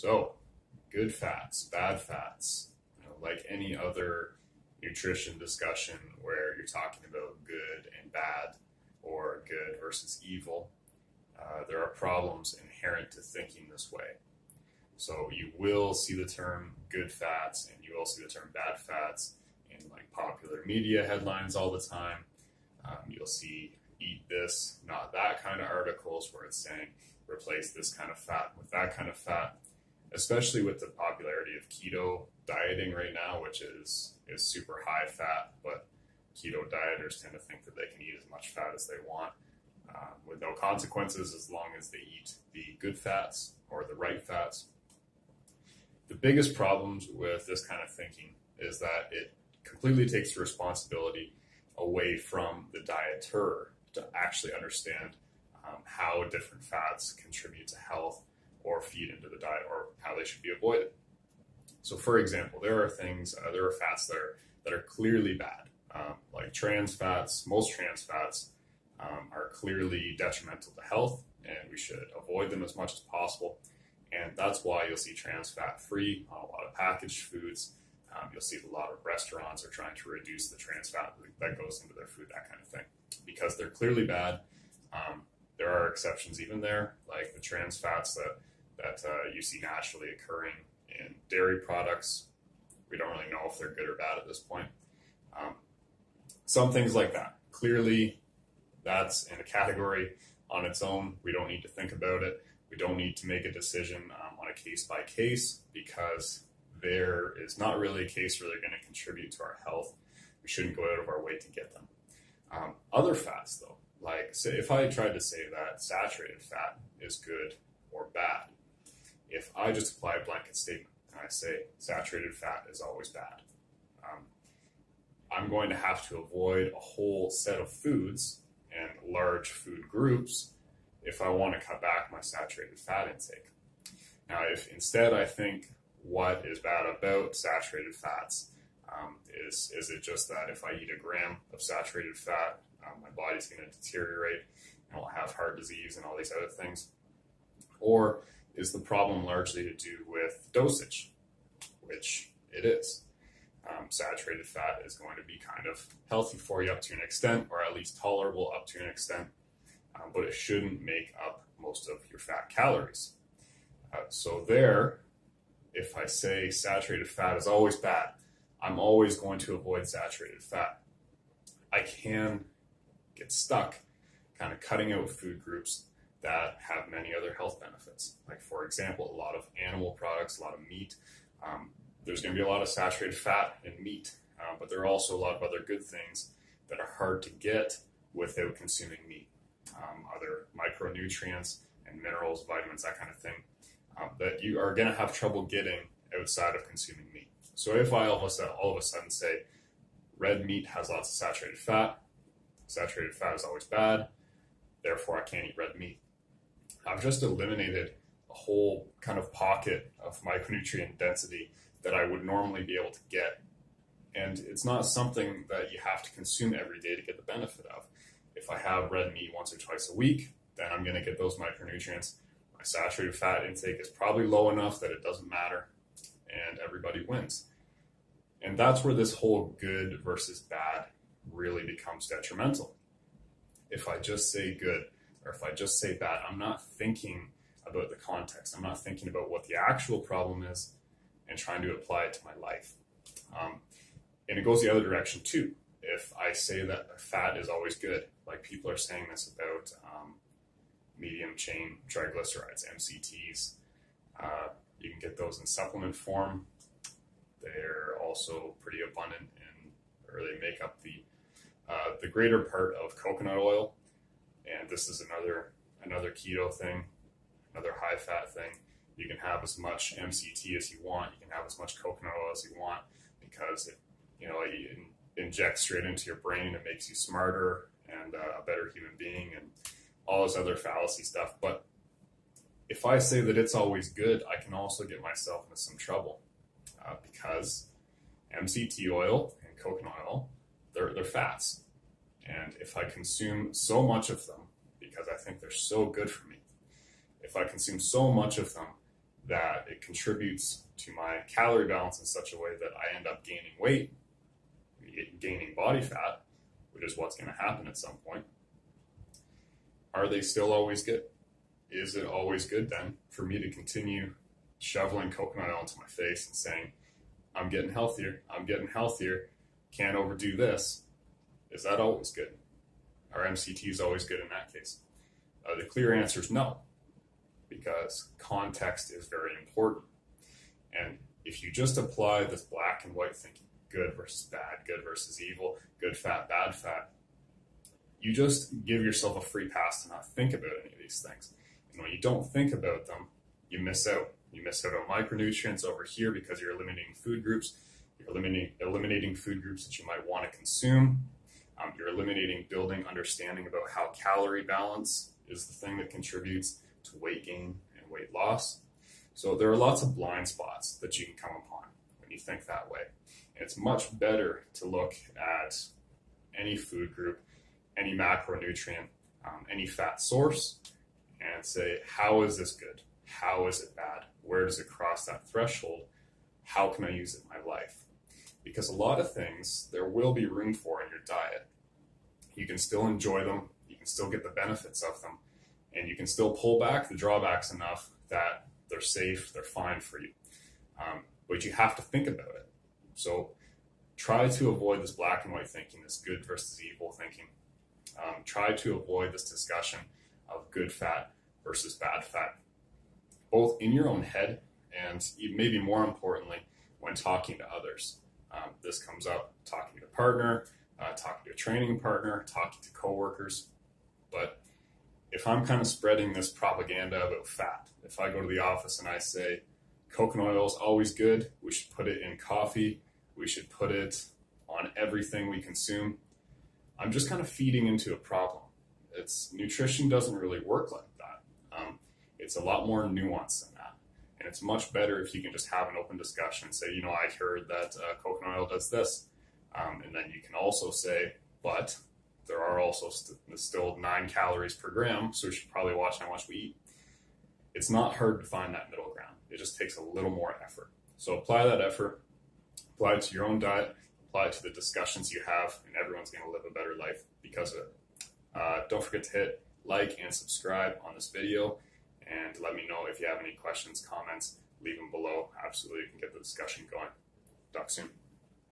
So good fats, bad fats, like any other nutrition discussion where you're talking about good and bad or good versus evil, there are problems inherent to thinking this way. So you will see the term good fats and you will see the term bad fats in like popular media headlines all the time. You'll see eat this, not that kind of articles where it's saying replace this kind of fat with that kind of fat, especially with the popularity of keto dieting right now, which is super high fat, but keto dieters tend to think that they can eat as much fat as they want with no consequences as long as they eat the good fats or the right fats. The biggest problems with this kind of thinking is that it completely takes the responsibility away from the dieter to actually understand how different fats contribute to health or feed into the diet or how they should be avoided. So for example, there are things, there are fats that are clearly bad, like trans fats. Most trans fats are clearly detrimental to health and we should avoid them as much as possible. And that's why you'll see trans fat free on a lot of packaged foods. You'll see a lot of restaurants are trying to reduce the trans fat that goes into their food, that kind of thing, because they're clearly bad. There are exceptions even there, like the trans fats that you see naturally occurring in dairy products. We don't really know if they're good or bad at this point. Some things like that. Clearly, that's in a category on its own. We don't need to think about it. We don't need to make a decision on a case by case, because there is not really a case where they're going to contribute to our health. We shouldn't go out of our way to get them. Other fats, though, like so if I tried to say that saturated fat is good or bad, if I just apply a blanket statement and I say saturated fat is always bad, I'm going to have to avoid a whole set of foods and large food groups if I want to cut back my saturated fat intake. Now, if instead I think, what is bad about saturated fats? Is it just that if I eat a gram of saturated fat, my body's going to deteriorate and I'll have heart disease and all these other things? Or is the problem largely to do with dosage, which it is? Saturated fat is going to be kind of healthy for you up to an extent, or at least tolerable up to an extent, but it shouldn't make up most of your fat calories. So there, if I say saturated fat is always bad, I'm always going to avoid saturated fat, I can get stuck kind of cutting out food groups that have many other health benefits. Like for example, a lot of animal products, a lot of meat. There's going to be a lot of saturated fat in meat, but there are also a lot of other good things that are hard to get without consuming meat. Other micronutrients and minerals, vitamins, that kind of thing, that you are going to have trouble getting outside of consuming meat. So if I all of a sudden say red meat has lots of saturated fat is always bad, therefore I can't eat red meat, I've just eliminated a whole kind of pocket of micronutrient density that I would normally be able to get. And it's not something that you have to consume every day to get the benefit of. If I have red meat once or twice a week, then I'm going to get those micronutrients. My saturated fat intake is probably low enough that it doesn't matter and everybody wins. And that's where this whole good versus bad really becomes detrimental. If I just say good or if I just say bad, I'm not thinking about the context. I'm not thinking about what the actual problem is and trying to apply it to my life. And it goes the other direction too. If I say that fat is always good, like people are saying this about medium chain triglycerides, MCTs. You can get those in supplement form. They're also pretty abundant and really make up the greater part of coconut oil. And this is another keto thing, another high fat thing. You can have as much MCT as you want. You can have as much coconut oil as you want because it, it injects straight into your brain. It makes you smarter and a better human being and all this other fallacy stuff. But if I say that it's always good, I can also get myself into some trouble because MCT oil and coconut oil, they're fats. And if I consume so much of them, because I think they're so good for me, if I consume so much of them, that it contributes to my calorie balance in such a way that I end up gaining weight, gaining body fat, which is what's going to happen at some point. Are they still always good? Is it always good then for me to continue shoveling coconut oil into my face and saying, I'm getting healthier, I'm getting healthier, can't overdo this? Is that always good? Are MCTs always good in that case? The clear answer is no, because context is very important. And if you just apply this black and white thinking, good versus bad, good versus evil, good fat, bad fat, you just give yourself a free pass to not think about any of these things. And when you don't think about them, you miss out. You miss out on micronutrients over here because you're eliminating food groups. You're eliminating food groups that you might want to consume. You're eliminating building understanding about how calorie balance is the thing that contributes to weight gain and weight loss. So there are lots of blind spots that you can come upon when you think that way. And it's much better to look at any food group, any macronutrient, any fat source, and say, how is this good? How is it bad? Where does it cross that threshold? How can I use it in my life? Because a lot of things there will be room for in your diet. You can still enjoy them, you can still get the benefits of them, and you can still pull back the drawbacks enough that they're safe, they're fine for you. But you have to think about it. So try to avoid this black and white thinking, this good versus evil thinking. Try to avoid this discussion of good fat versus bad fat, both in your own head and maybe more importantly, when talking to others. This comes up talking to a partner, talking to a training partner, talking to coworkers. But if I'm kind of spreading this propaganda about fat, if I go to the office and I say, coconut oil is always good, we should put it in coffee, we should put it on everything we consume, I'm just kind of feeding into a problem. Nutrition doesn't really work like that. It's a lot more nuanced than that. And it's much better if you can just have an open discussion and say, you know, I heard that coconut oil does this. And then you can also say, but there are also still 9 calories per gram, so we should probably watch how much we eat. It's not hard to find that middle ground. It just takes a little more effort. So apply that effort, apply it to your own diet, apply it to the discussions you have, and everyone's going to live a better life because of it. Don't forget to hit like and subscribe on this video, and let me know if you have any questions, comments, leave them below. Absolutely, you can get the discussion going. Talk soon.